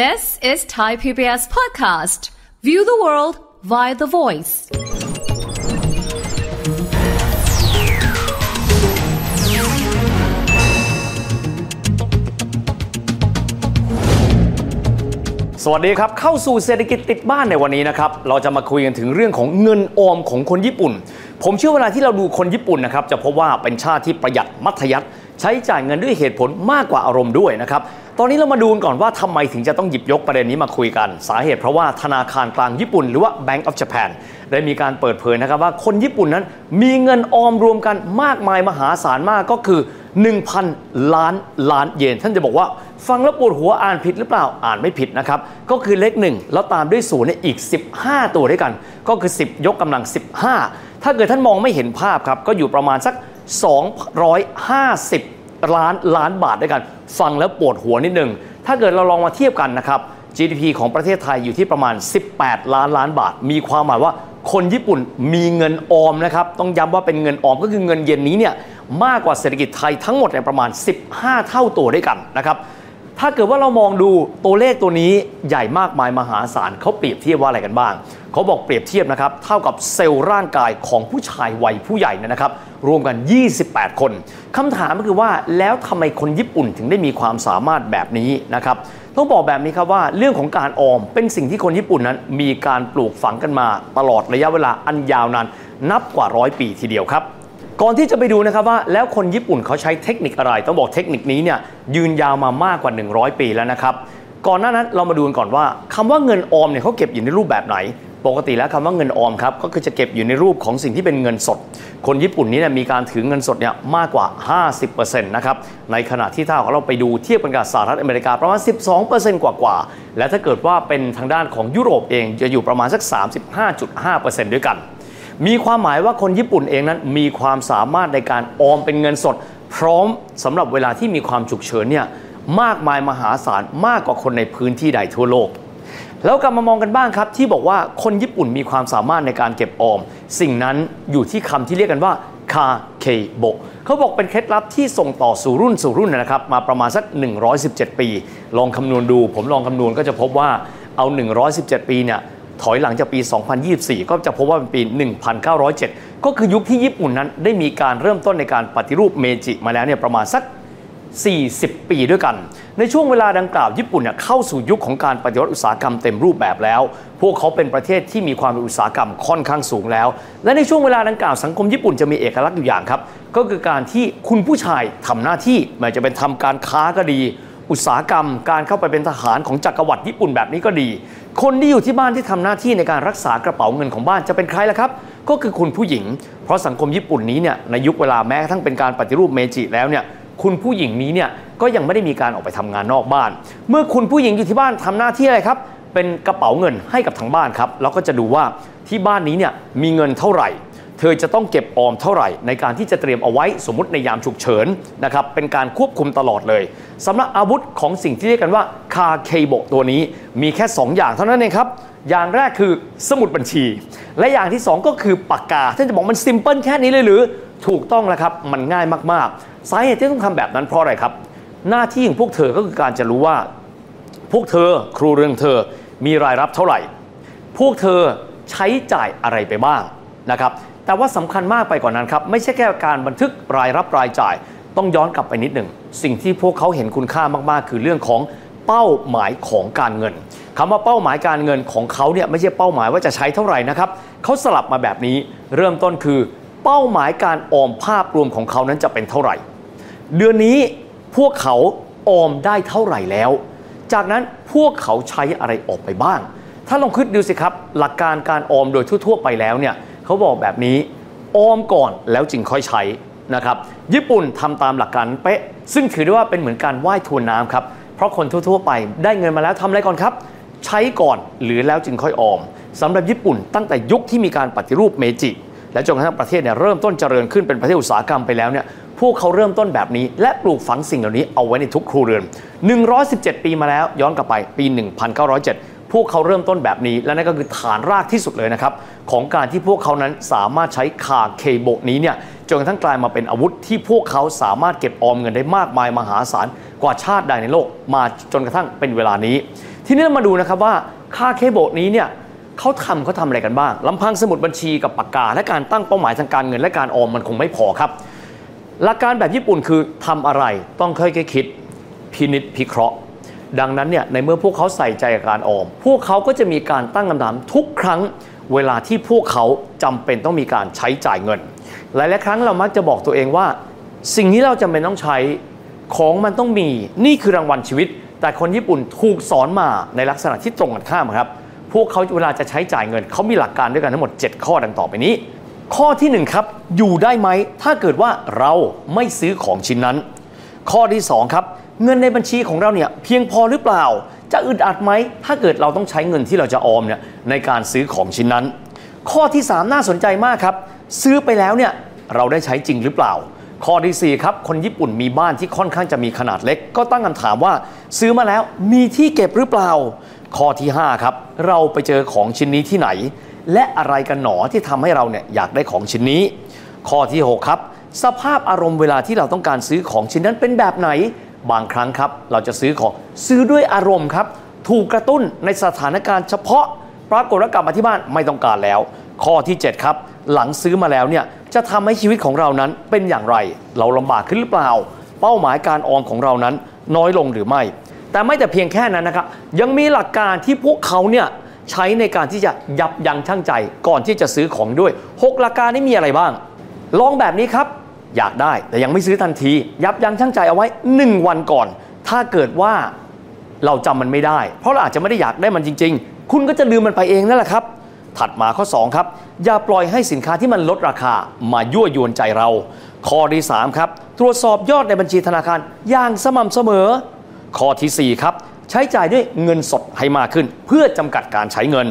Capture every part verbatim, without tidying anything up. This is Thai พี บี เอส Podcast. View the world via the voice. สวัสดีครับเข้าสู่เศรษฐกิจติดบ้านในวันนี้นะครับเราจะมาคุยกันถึงเรื่องของเงินออมของคนญี่ปุ่นผมเชื่อเวลาที่เราดูคนญี่ปุ่นนะครับจะพบว่าเป็นชาติที่ประหยัดมัธยัสถ์ใช้จ่ายเงินด้วยเหตุผลมากกว่าอารมณ์ด้วยนะครับตอนนี้เรามาดูกันก่อนว่าทำไมถึงจะต้องหยิบยกประเด็นนี้มาคุยกันสาเหตุเพราะว่าธนาคารกลางญี่ปุ่นหรือว่า Bank of Japan ได้มีการเปิดเผยนะครับว่าคนญี่ปุ่นนั้นมีเงินออมรวมกันมากมายมหาศาลมากก็คือ หนึ่งพัน ล้านล้านเยนท่านจะบอกว่าฟังแล้วปวดหัวอ่านผิดหรือเปล่าอ่านไม่ผิดนะครับก็คือเลขหนึ่งแล้วตามด้วยศูนย์อีกสิบห้าตัวด้วยกันก็คือสิบยกกำลังสิบห้าถ้าเกิดท่านมองไม่เห็นภาพครับก็อยู่ประมาณสักสองร้อยห้าสิบล้านล้านบาทด้วยกันฟังแล้วปวดหัวนิดนึงถ้าเกิดเราลองมาเทียบกันนะครับ จี ดี พี ของประเทศไทยอยู่ที่ประมาณสิบแปดล้านล้านบาทมีความหมายว่าคนญี่ปุ่นมีเงินออมนะครับต้องย้ำว่าเป็นเงินออมก็คือเงินเยนนี้เนี่ยมากกว่าเศรษฐกิจไทยทั้งหมดในประมาณสิบห้าเท่าตัวด้วยกันนะครับถ้าเกิดว่าเรามองดูตัวเลขตัวนี้ใหญ่มากมายมหาศาลเขาเปรียบเทียบว่าอะไรกันบ้างเขาบอกเปรียบเทียบนะครับเท่ากับเซลล์ร่างกายของผู้ชายวัยผู้ใหญ่นะครับรวมกันยี่สิบแปดคนคำถามก็คือว่าแล้วทำไมคนญี่ปุ่นถึงได้มีความสามารถแบบนี้นะครับต้องบอกแบบนี้ครับว่าเรื่องของการออมเป็นสิ่งที่คนญี่ปุ่นนั้นมีการปลูกฝังกันมาตลอดระยะเวลาอันยาวนานนับกว่าร้อยปีทีเดียวครับก่อนที่จะไปดูนะครับว่าแล้วคนญี่ปุ่นเขาใช้เทคนิคอะไรต้องบอกเทคนิคนี้เนี่ยยืนยาวมามากกว่าหนึ่งร้อยปีแล้วนะครับก่อนหน้านั้นเรามาดูกันก่อนว่าคำว่าเงินออมเนี่ยเขาเก็บอยู่ในรูปแบบไหนปกติแล้วคำว่าเงินออมครับก็คือจะเก็บอยู่ในรูปของสิ่งที่เป็นเงินสดคนญี่ปุ่นนี้เนี่ยมีการถือเงินสดเนี่ยมากกว่า ห้าสิบเปอร์เซ็นต์ นะครับในขณะที่ถ้าเราไปดูเทียบกันกับสหรัฐอเมริกาประมาณ สิบสองเปอร์เซ็นต์ กว่าๆและถ้าเกิดว่าเป็นทางด้านของยุโรปเองจะอยู่ประมาณสัก สามสิบห้าจุดห้าเปอร์เซ็นต์ ด้วยกันมีความหมายว่าคนญี่ปุ่นเองนั้นมีความสามารถในการออมเป็นเงินสดพร้อมสำหรับเวลาที่มีความฉุกเฉินเนี่ยมากมายมหาศาลมากกว่าคนในพื้นที่ใดทั่วโลกแล้วกลับมามองกันบ้างครับที่บอกว่าคนญี่ปุ่นมีความสามารถในการเก็บออมสิ่งนั้นอยู่ที่คำที่เรียกกันว่าคาเคโบะเขาบอกเป็นเคล็ดลับที่ส่งต่อสู่รุ่นสู่รุ่นนะครับมาประมาณสักหนึ่งร้อยสิบเจ็ดปีลองคำนวณดูผมลองคำนวณก็จะพบว่าเอาหนึ่งร้อยสิบเจ็ดปีเนี่ยถอยหลังจากปีสองพันยี่สิบสี่ก็จะพบว่าเป็นปีหนึ่งพันเก้าร้อยเจ็ดก็คือยุคที่ญี่ปุ่นนั้นได้มีการเริ่มต้นในการปฏิรูปเมจิมาแล้วเนี่ยประมาณสักสี่สิบปีด้วยกันในช่วงเวลาดังกล่าวญี่ปุ่นเนี่ยเข้าสู่ยุคของการปฏิวัติอุตสาหกรรมเต็มรูปแบบแล้วพวกเขาเป็นประเทศที่มีความเป็นอุตสาหกรรมค่อนข้างสูงแล้วและในช่วงเวลาดังกล่าวสังคมญี่ปุ่นจะมีเอกลักษณ์อยู่อย่างครับก็คือการที่คุณผู้ชายทำหน้าที่ไม่ว่าจะเป็นทำการค้าก็ดีอุตสาหกรรมการเข้าไปเป็นทหารของจักรวรรดิญี่ปุ่นแบบนี้ก็ดีคนที่อยู่ที่บ้านที่ทำหน้าที่ในการรักษากระเป๋าเงินของบ้านจะเป็นใครล่ะครับก็คือคุณผู้หญิงเพราะสังคมญี่ปุ่นนี้เนี่ยในยุคเวลาแม้กระทั่งเป็นการปฏิรูปเมจิแล้วเนี่ยคุณผู้หญิงนี้เนี่ยก็ยังไม่ได้มีการออกไปทำงานนอกบ้านเมื่อคุณผู้หญิงอยู่ที่บ้านทำหน้าที่อะไรครับเป็นกระเป๋าเงินให้กับทางบ้านครับแล้วก็จะดูว่าที่บ้านนี้เนี่ยมีเงินเท่าไหร่เธอจะต้องเก็บออมเท่าไหร่ในการที่จะเตรียมเอาไว้สมมติในยามฉุกเฉินนะครับเป็นการควบคุมตลอดเลยสำหรับอาวุธของสิ่งที่เรียกกันว่าคาเคโบะตัวนี้มีแค่สองอย่างเท่านั้นเองครับอย่างแรกคือสมุดบัญชีและอย่างที่สองก็คือปากกาท่านจะบอกมันซิมเพิลแค่นี้เลยหรือถูกต้องแล้วครับมันง่ายมากๆสาเหตุที่ต้องทำแบบนั้นเพราะอะไรครับหน้าที่ของพวกเธอก็คือการจะรู้ว่าพวกเธอครัวเรือนเธอมีรายรับเท่าไหร่พวกเธอใช้จ่ายอะไรไปบ้างนะครับแต่ว่าสำคัญมากไปกว่านั้นครับไม่ใช่แค่การบันทึกรายรับรายจ่ายต้องย้อนกลับไปนิดหนึ่งสิ่งที่พวกเขาเห็นคุณค่ามากๆคือเรื่องของเป้าหมายของการเงินคำว่าเป้าหมายการเงินของเขาเนี่ยไม่ใช่เป้าหมายว่าจะใช้เท่าไหร่นะครับเขาสลับมาแบบนี้เริ่มต้นคือเป้าหมายการออมภาพรวมของเขานั้นจะเป็นเท่าไหร่เดือนนี้พวกเขาออมได้เท่าไหร่แล้วจากนั้นพวกเขาใช้อะไรออกไปบ้างถ้าลองคิดดูสิครับหลักการการออมโดยทั่วๆไปแล้วเนี่ยเขาบอกแบบนี้ออมก่อนแล้วจึงค่อยใช้นะครับญี่ปุ่นทำตามหลักการเป๊ะซึ่งถือได้ว่าเป็นเหมือนการว่ายทวนน้ำครับเพราะคนทั่วๆไปได้เงินมาแล้วทำอะไรก่อนครับใช้ก่อนหรือแล้วจึงค่อยออมสำหรับญี่ปุ่นตั้งแต่ยุคที่มีการปฏิรูปเมจิและจนกระทั่งประเทศเนี่ยเริ่มต้นเจริญขึ้นเป็นประเทศอุตสาหกรรมไปแล้วเนี่ยพวกเขาเริ่มต้นแบบนี้และปลูกฝังสิ่งเหล่านี้เอาไว้ในทุกครัวเรือนหนึ่งร้อยสิบเจ็ดปีมาแล้วย้อนกลับไปปีหนึ่งพันเก้าร้อยเจ็ดพวกเขาเริ่มต้นแบบนี้และนั่นก็คือฐานรากที่สุดเลยนะครับของการที่พวกเขานั้นสามารถใช้คาเคโบะนี้เนี่ยจนกระทั่งกลายมาเป็นอาวุธที่พวกเขาสามารถเก็บออมเงินได้มากมายมหาศาลกว่าชาติใดในโลกมาจนกระทั่งเป็นเวลานี้ ทีนี้เรามาดูนะครับว่าค่าเคโบนี้เนี่ยเขาทำเขาทำอะไรกันบ้างลำพังสมุดบัญชีกับปากกาและการตั้งเป้าหมายทางการเงินและการออมมันคงไม่พอครับหลักการแบบญี่ปุ่นคือทำอะไรต้องค่อยๆคิดพินิจพิเคราะห์ดังนั้นเนี่ยในเมื่อพวกเขาใส่ใจกับการออมพวกเขาก็จะมีการตั้งคำถามทุกครั้งเวลาที่พวกเขาจำเป็นต้องมีการใช้จ่ายเงินหลายๆครั้งเรามักจะบอกตัวเองว่าสิ่งที่เราจำเป็นต้องใช้ของมันต้องมีนี่คือรางวัลชีวิตแต่คนญี่ปุ่นถูกสอนมาในลักษณะที่ตรงกันข้ามครับพวกเขาเวลาจะใช้จ่ายเงินเขามีหลักการด้วยกันทั้งหมดเจ็ดข้อดังต่อไปนี้ข้อที่หนึ่งครับอยู่ได้ไหมถ้าเกิดว่าเราไม่ซื้อของชิ้นนั้นข้อที่สองครับเงินในบัญชีของเราเนี่ยเพียงพอหรือเปล่าจะอึดอัดไหมถ้าเกิดเราต้องใช้เงินที่เราจะออมเนี่ยในการซื้อของชิ้นนั้นข้อที่สามน่าสนใจมากครับซื้อไปแล้วเนี่ยเราได้ใช้จริงหรือเปล่าข้อที่สี่ครับคนญี่ปุ่นมีบ้านที่ค่อนข้างจะมีขนาดเล็กก็ตั้งคำถามว่าซื้อมาแล้วมีที่เก็บหรือเปล่าข้อที่ห้าครับเราไปเจอของชิ้นนี้ที่ไหนและอะไรกันหนอที่ทำให้เราเนี่ยอยากได้ของชิ้นนี้ข้อที่หกครับสภาพอารมณ์เวลาที่เราต้องการซื้อของชิ้นนั้นเป็นแบบไหนบางครั้งครับเราจะซื้อของซื้อด้วยอารมณ์ครับถูกกระตุ้นในสถานการณ์เฉพาะปรากฏว่ากลับมาที่บ้านไม่ต้องการแล้วข้อที่เจ็ดครับหลังซื้อมาแล้วเนี่ยจะทำให้ชีวิตของเรานั้นเป็นอย่างไรเราลำบากขึ้นหรือเปล่าเป้าหมายการออมของเรานั้นน้อยลงหรือไม่แต่ไม่แต่เพียงแค่นั้นนะครับยังมีหลักการที่พวกเขาเนี่ยใช้ในการที่จะยับยั้งชั่งใจก่อนที่จะซื้อของด้วยหกหลักการนี้มีอะไรบ้างลองแบบนี้ครับอยากได้แต่ยังไม่ซื้อทันทียับยั้งชั่งใจเอาไว้หนึ่งวันก่อนถ้าเกิดว่าเราจำมันไม่ได้เพราะเราอาจจะไม่ได้อยากได้มันจริงๆคุณก็จะลืมมันไปเองนั่นแหละครับถัดมาข้อสองครับอย่าปล่อยให้สินค้าที่มันลดราคามายั่วยวนใจเราข้อที่สามครับตรวจสอบยอดในบัญชีธนาคารอย่างสม่ำเสมอข้อที่สี่ครับใช้จ่ายด้วยเงินสดให้มากขึ้นเพื่อจำกัดการใช้เงิน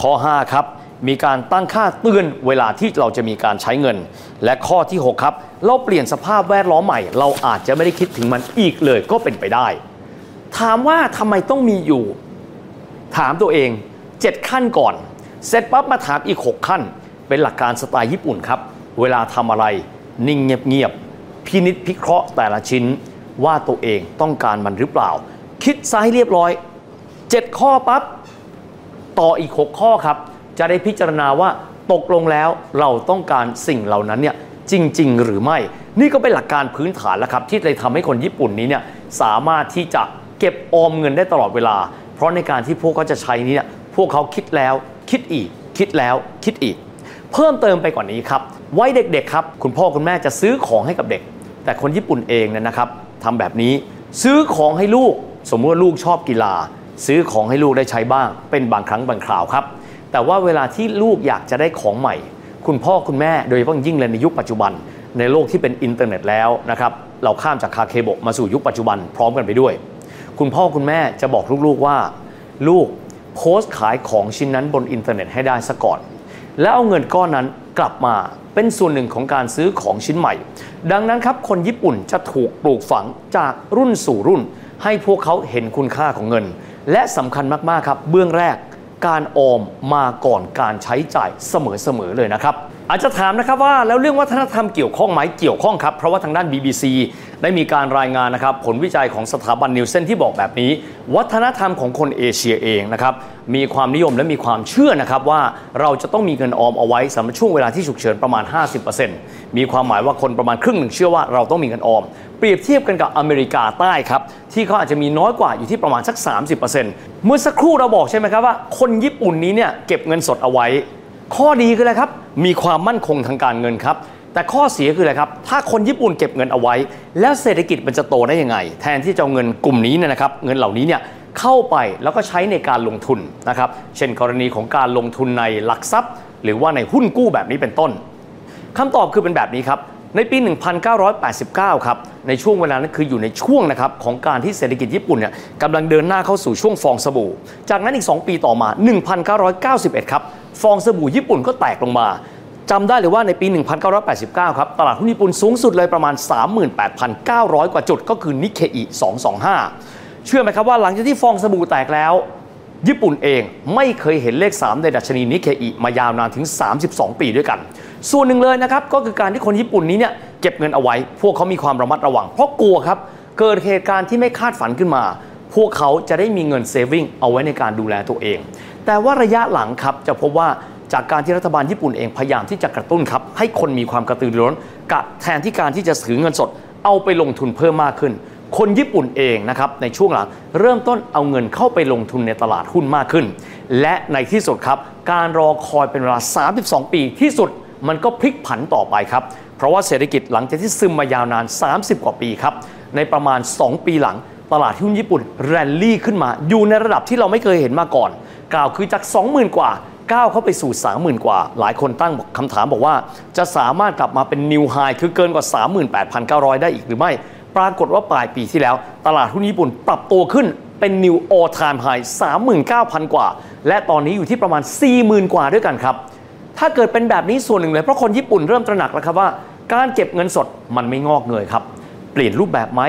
ข้อห้าครับมีการตั้งค่าเตือนเวลาที่เราจะมีการใช้เงินและข้อที่หกครับเราเปลี่ยนสภาพแวดล้อมใหม่เราอาจจะไม่ได้คิดถึงมันอีกเลยก็เป็นไปได้ถามว่าทำไมต้องมีอยู่ถามตัวเองเจ็ดขั้นก่อนเสร็จปั๊บมาถามอีกหกขั้นเป็นหลักการสไตล์ญี่ปุ่นครับเวลาทำอะไรนิ่งเงียบๆพินิจพิเคราะห์แต่ละชิ้นว่าตัวเองต้องการมันหรือเปล่าคิดซะให้เรียบร้อยเจ็ดข้อปั๊บต่ออีกหกข้อครับจะได้พิจารณาว่าตกลงแล้วเราต้องการสิ่งเหล่านั้นเนี่ยจริงๆหรือไม่นี่ก็เป็นหลักการพื้นฐานแล้วครับที่เลยทำให้คนญี่ปุ่นนี้เนี่ยสามารถที่จะเก็บออมเงินได้ตลอดเวลาเพราะในการที่พวกเขาจะใช้นี้เนี่ยพวกเขาคิดแล้วคิดอีกคิดแล้วคิดอีกเพิ่มเติมไปกว่านี้ครับไว้เด็กๆครับคุณพ่อคุณแม่จะซื้อของให้กับเด็กแต่คนญี่ปุ่นเองเนี่ยนะครับทำแบบนี้ซื้อของให้ลูกสมมติว่าลูกชอบกีฬาซื้อของให้ลูกได้ใช้บ้างเป็นบางครั้งบางคราวครับแต่ว่าเวลาที่ลูกอยากจะได้ของใหม่คุณพ่อคุณแม่โดยเฉพาะยิ่งเลยในยุคปัจจุบันในโลกที่เป็นอินเทอร์เน็ตแล้วนะครับเราข้ามจากคาเคโบะมาสู่ยุคปัจจุบันพร้อมกันไปด้วยคุณพ่อคุณแม่จะบอกลูกๆว่าลูกโพสต์ขายของชิ้นนั้นบนอินเทอร์เน็ตให้ได้ซะก่อนแล้วเอาเงินก้อนนั้นกลับมาเป็นส่วนหนึ่งของการซื้อของชิ้นใหม่ดังนั้นครับคนญี่ปุ่นจะถูกปลูกฝังจากรุ่นสู่รุ่นให้พวกเขาเห็นคุณค่าของเงินและสำคัญมากๆครับเบื้องแรกการออมมาก่อนการใช้จ่ายเสมอๆเลยนะครับอาจจะถามนะครับว่าแล้วเรื่องวัฒนธรรมเกี่ยวข้องไหมเกี่ยวข้องครับเพราะว่าทางด้าน บี บี ซี ได้มีการรายงานนะครับผลวิจัยของสถาบันนิวเซนที่บอกแบบนี้วัฒนธรรมของคนเอเชียเองนะครับมีความนิยมและมีความเชื่อนะครับว่าเราจะต้องมีเงินออมเอาไว้สำหรับช่วงเวลาที่ฉุกเฉินประมาณ ห้าสิบเปอร์เซ็นต์ มีความหมายว่าคนประมาณครึ่งหนึ่งเชื่อว่าเราต้องมีเงินออมเปรียบเทียบกันกับอเมริกาใต้ครับที่เขาอาจจะมีน้อยกว่าอยู่ที่ประมาณสัก สามสิบเปอร์เซ็นต์ เมื่อสักครู่เราบอกใช่ไหมครับว่าคนญี่ปุ่นนี้เนี่ยเก็บเงินสดเอาไว้ข้อดีคืออะไรครับมีความมั่นคงทางการเงินครับแต่ข้อเสียคืออะไรครับถ้าคนญี่ปุ่นเก็บเงินเอาไว้แล้วเศรษฐกิจมันจะโตได้ยังไงแทนที่จะเอาเงินกลุ่มนี้เนี่ยนะครับเงินเหล่านี้เนี่ยเข้าไปแล้วก็ใช้ในการลงทุนนะครับเช่นกรณีของการลงทุนในหลักทรัพย์หรือว่าในหุ้นกู้แบบนี้เป็นต้นคำตอบคือเป็นแบบนี้ครับในปีหนึ่งพันเก้าร้อยแปดสิบเก้าครับในช่วงเวลานั้นคืออยู่ในช่วงนะครับของการที่เศรษฐกิจญี่ปุ่นเนี่ยกำลังเดินหน้าเข้าสู่ช่วงฟองสบู่จากนั้นอีกสองปีต่อมาหนึ่งพันเก้าร้อยเก้าสิบเอ็ดครับฟองสบู่ญี่ปุ่นก็แตกลงมาจำได้เลยว่าในปีหนึ่งพันเก้าร้อยแปดสิบเก้าครับตลาดหุ้นญี่ปุ่นสูงสุดเลยประมาณ สามหมื่นแปดพันเก้าร้อย กว่าจุดก็คือ Nikkei สองสองห้าเชื่อไหมครับว่าหลังจากที่ฟองสบู่แตกแล้วญี่ปุ่นเองไม่เคยเห็นเลขสามในดัชนี Nikkei มายาวนานถึงสามสิบสองปีด้วยกันส่วนหนึ่งเลยนะครับก็คือการที่คนญี่ปุ่นนี้เนี่ยเก็บเงินเอาไว้พวกเขามีความระมัดระวังเพราะกลัวครับเกิดเหตุการณ์ที่ไม่คาดฝันขึ้นมา พวกเขาจะได้มีเงินเซฟวิ่งเอาไว้ในการดูแลตัวเองแต่ว่าระยะหลังครับจะพบว่าจากการที่รัฐบาลญี่ปุ่นเองพยายามที่จะกระตุ้นครับให้คนมีความกระตือรือร้นกะแทนที่การที่จะถือเงินสดเอาไปลงทุนเพิ่มมากขึ้นคนญี่ปุ่นเองนะครับในช่วงหลังเริ่มต้นเอาเงินเข้าไปลงทุนในตลาดหุ้นมากขึ้นและในที่สุดครับการรอคอยเป็นเวลาสามสิบสองปีที่สุดมันก็พลิกผันต่อไปครับเพราะว่าเศรษฐกิจหลังจากที่ซึมมายาวนานสามสิบกว่าปีครับในประมาณสองปีหลังตลาดหุ้นญี่ปุ่นแรลลี่ขึ้นมาอยู่ในระดับที่เราไม่เคยเห็นมาก่อนกล่าวคือจาก สองหมื่น กว่าก้าวเข้าไปสู่ สามหมื่น กว่าหลายคนตั้งคำถามบอกว่าจะสามารถกลับมาเป็นนิวไฮคือเกินกว่า สามหมื่นแปดพันเก้าร้อย ได้อีกหรือไม่ปรากฏว่าปลายปีที่แล้วตลาดหุ้นญี่ปุ่นปรับตัวขึ้นเป็นนิว all time high สามหมื่นเก้าพัน กว่าและตอนนี้อยู่ที่ประมาณ สี่หมื่น กว่าด้วยกันครับถ้าเกิดเป็นแบบนี้ส่วนหนึ่งเลยเพราะคนญี่ปุ่นเริ่มตระหนักแล้วครับว่าการเก็บเงินสดมันไม่งอกเงยครับเปลี่ยนรูปแบบไหม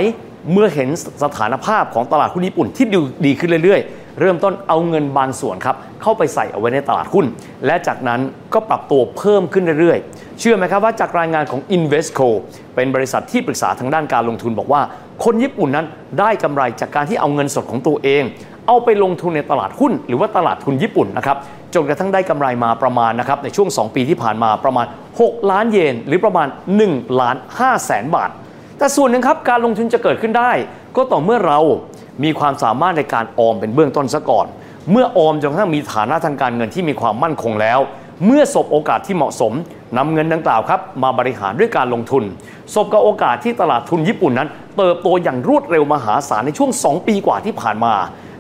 เมื่อเห็นสถานภาพของตลาดหุ้นญี่ปุ่นที่ดูดีขึ้นเรื่อยๆเริ่มต้นเอาเงินบางส่วนครับเข้าไปใส่เอาไว้ในตลาดหุ้นและจากนั้นก็ปรับตัวเพิ่มขึ้นเรื่อยๆเชื่อไหมครับว่าจากรายงานของ Invesco เป็นบริษัทที่ปรึกษาทางด้านการลงทุนบอกว่าคนญี่ปุ่นนั้นได้กำไรจากการที่เอาเงินสดของตัวเองเอาไปลงทุนในตลาดหุ้นหรือว่าตลาดทุนญี่ปุ่นนะครับจนกระทั่งได้กำไรมาประมาณนะครับในช่วงสองปีที่ผ่านมาประมาณหกล้านเยนหรือประมาณหนึ่งล้านห้าแสนบาทแต่ส่วนหนึ่งครับการลงทุนจะเกิดขึ้นได้ก็ต่อเมื่อเรามีความสามารถในการออมเป็นเบื้องต้นซะก่อนเมื่อออมจนกระทั่งมีฐานะทางการเงินที่มีความมั่นคงแล้วเมื่อสบโอกาสที่เหมาะสมนำเงินดังกล่าวครับมาบริหารด้วยการลงทุนสบกับโอกาสที่ตลาดทุนญี่ปุ่นนั้นเติบโตอย่างรวดเร็วมหาศาลในช่วงสองปีกว่าที่ผ่านมา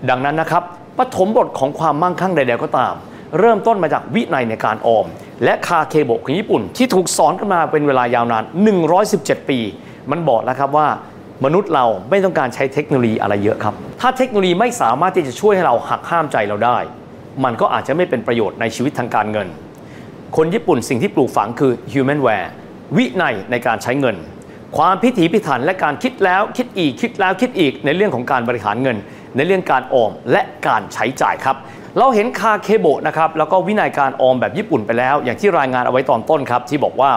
ดังนั้นนะครับปฐมบทของความมั่งคั่งใดๆก็ตามเริ่มต้นมาจากวินัยในการออมและคาเคโบะของญี่ปุ่นที่ถูกสอนกันมาเป็นเวลายาวนานหนึ่งร้อยสิบเจ็ดปีมันบอกแล้วครับว่ามนุษย์เราไม่ต้องการใช้เทคโนโลยีอะไรเยอะครับถ้าเทคโนโลยีไม่สามารถที่จะช่วยให้เราหักห้ามใจเราได้มันก็อาจจะไม่เป็นประโยชน์ในชีวิตทางการเงินคนญี่ปุ่นสิ่งที่ปลูกฝังคือ humanware วินัยในการใช้เงินความพิถีพิถันและการคิดแล้วคิดอีกคิดแล้วคิดอีกในเรื่องของการบริหารเงินในเรื่องการออมและการใช้จ่ายครับเราเห็นคาเคโบะนะครับแล้วก็วินัยการออมแบบญี่ปุ่นไปแล้วอย่างที่รายงานเอาไว้ตอนต้นครับที่บอกว่า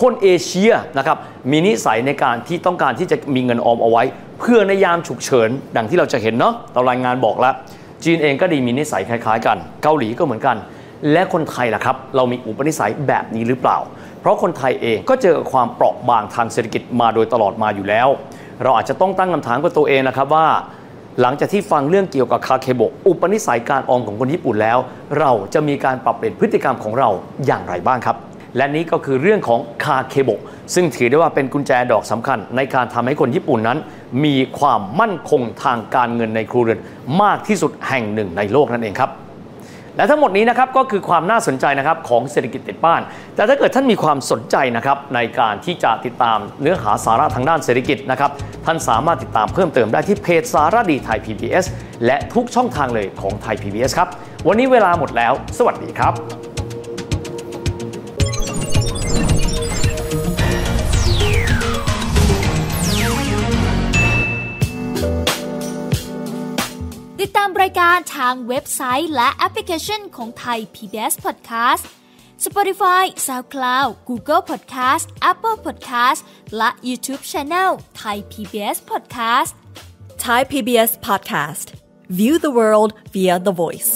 คนเอเชียนะครับมีนิสัยในการที่ต้องการที่จะมีเงินออมเอาไว้เพื่อในยามฉุกเฉินดังที่เราจะเห็นเนาะเรารายงานบอกแล้วจีนเองก็ดีมีนิสัยคล้ายๆกันเกาหลีก็เหมือนกันและคนไทยล่ะครับเรามีอุปนิสัยแบบนี้หรือเปล่าเพราะคนไทยเองก็เจอความเปราะบางทางเศรษฐกิจมาโดยตลอดมาอยู่แล้วเราอาจจะต้องตั้งคำถามกับตัวเองนะครับว่าหลังจากที่ฟังเรื่องเกี่ยวกับคาเคโบะอุปนิสัยการออมของคนญี่ปุ่นแล้วเราจะมีการปรับเปลี่ยนพฤติกรรมของเราอย่างไรบ้างครับและนี้ก็คือเรื่องของคาเคโบะซึ่งถือได้ว่าเป็นกุญแจดอกสำคัญในการทำให้คนญี่ปุ่นนั้นมีความมั่นคงทางการเงินในครัวเรือนมากที่สุดแห่งหนึ่งในโลกนั่นเองครับและทั้งหมดนี้นะครับก็คือความน่าสนใจนะครับของเศรษฐกิจติดบ้านแต่ถ้าเกิดท่านมีความสนใจนะครับในการที่จะติดตามเนื้อหาสาระทางด้านเศรษฐกิจนะครับท่านสามารถติดตามเพิ่มเติมได้ที่เพจสาระดีไทย พี บี เอส และทุกช่องทางเลยของไทย พี บี เอส ครับวันนี้เวลาหมดแล้วสวัสดีครับติดตามรายการทางเว็บไซต์และแอปพลิเคชันของไทย พี บี เอส Podcast Spotify, SoundCloud, Google Podcast, Apple Podcast และ YouTube Channel ไทย พี บี เอส Podcast Thai พี บี เอส Podcast View the world via the voice